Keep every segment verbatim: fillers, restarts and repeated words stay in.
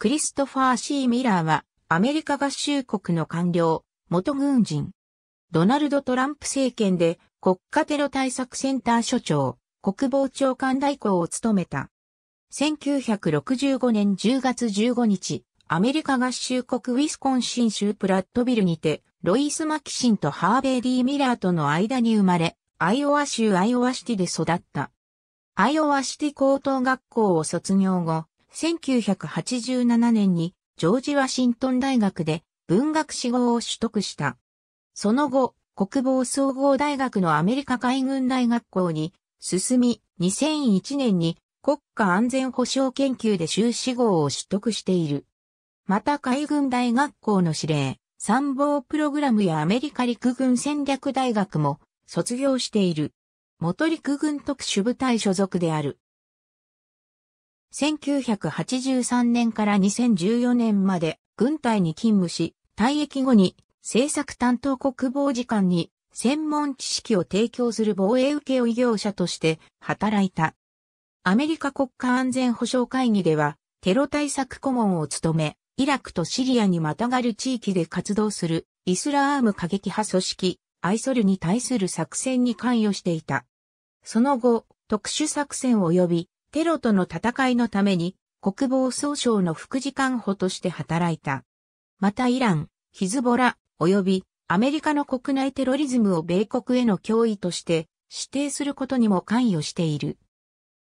クリストファー・シー・ミラーは、アメリカ合衆国の官僚、元軍人。ドナルド・トランプ政権で、国家テロ対策センター所長、国防長官代行を務めた。せんきゅうひゃくろくじゅうごねんじゅうがつじゅうごにち、アメリカ合衆国ウィスコンシン州プラットビルにて、ロイス・マキシンとハーベイ・ディ・ミラーとの間に生まれ、アイオワ州アイオワシティで育った。アイオワシティ高等学校を卒業後、せんきゅうひゃくはちじゅうななねんにジョージ・ワシントン大学で文学士号を取得した。その後、国防総合大学のアメリカ海軍大学校に進み、にせんいちねんに国家安全保障研究で修士号を取得している。また海軍大学校の司令、参謀プログラムやアメリカ陸軍戦略大学も卒業している。元陸軍特殊部隊所属である。せんきゅうひゃくはちじゅうさんねんからにせんじゅうよねんまで軍隊に勤務し、退役後に政策担当国防次官に専門知識を提供する防衛請負業者として働いた。アメリカ国家安全保障会議ではテロ対策顧問を務め、イラクとシリアにまたがる地域で活動するイスラーム過激派組織アイシルに対する作戦に関与していた。その後、特殊作戦及びテロとの戦いのために国防総省の副次官補として働いた。またイラン、ヒズボラ、及びアメリカの国内テロリズムを米国への脅威として指定することにも関与している。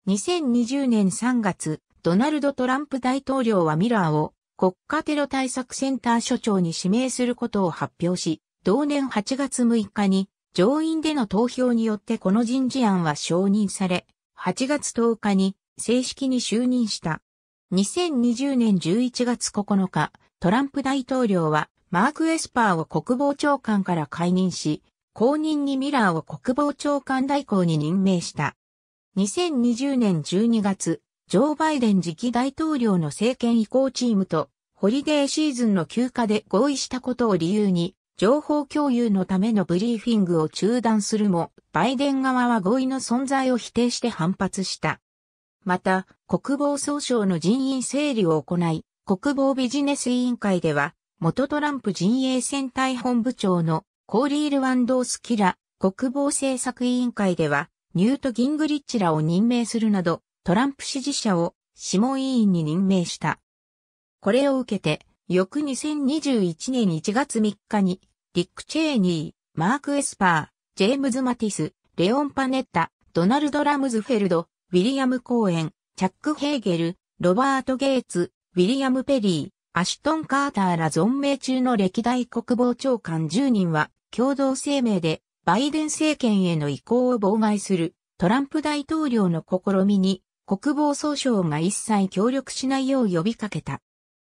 にせんにじゅうねんさんがつ、ドナルド・トランプ大統領はミラーを国家テロ対策センター所長に指名することを発表し、同年はちがつむいかに上院での投票によってこの人事案は承認され、はちがつとおかに正式に就任した。にせんにじゅうねんじゅういちがつここのか、トランプ大統領はマーク・エスパーを国防長官から解任し、後任にミラーを国防長官代行に任命した。にせんにじゅうねんじゅうにがつ、ジョー・バイデン次期大統領の政権移行チームとホリデーシーズンの休暇で合意したことを理由に、情報共有のためのブリーフィングを中断するも、バイデン側は合意の存在を否定して反発した。また、国防総省の人員整理を行い、国防ビジネス委員会では、元トランプ陣営選対本部長のコーリー・ルワンドースキら、国防政策委員会では、ニュート・ギングリッチらを任命するなど、トランプ支持者を諮問委員に任命した。これを受けて、翌にせんにじゅういちねんいちがつみっかに、ディック・チェーニー、マーク・エスパー、ジェームズ・マティス、レオン・パネッタ、ドナルド・ラムズフェルド、ウィリアム・コーエン、チャック・ヘーゲル、ロバート・ゲイツ、ウィリアム・ペリー、アシュトン・カーターら存命中の歴代国防長官じゅうにんは、共同声明で、バイデン政権への移行を妨害する、トランプ大統領の試みに、国防総省が一切協力しないよう呼びかけた。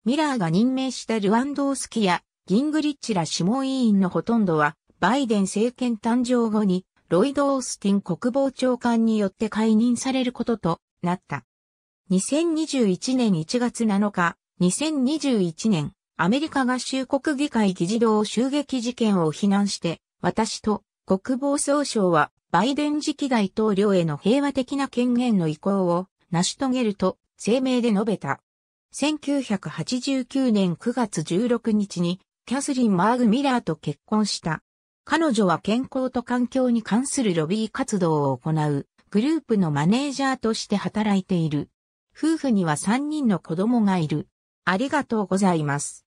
ミラーが任命したルワンドースキやギングリッチら諮問委員のほとんどはバイデン政権誕生後にロイド・オースティン国防長官によって解任されることとなった。にせんにじゅういちねんいちがつなのか、にせんにじゅういちねんアメリカ合衆国議会議事堂襲撃事件を非難して私と国防総省はバイデン次期大統領への平和的な権限の移行を成し遂げると声明で述べた。せんきゅうひゃくはちじゅうきゅうねんくがつじゅうろくにちにキャスリン・マーグ・ミラーと結婚した。彼女は健康と環境に関するロビー活動を行うグループのマネージャーとして働いている。夫婦にはさんにんの子供がいる。ありがとうございます。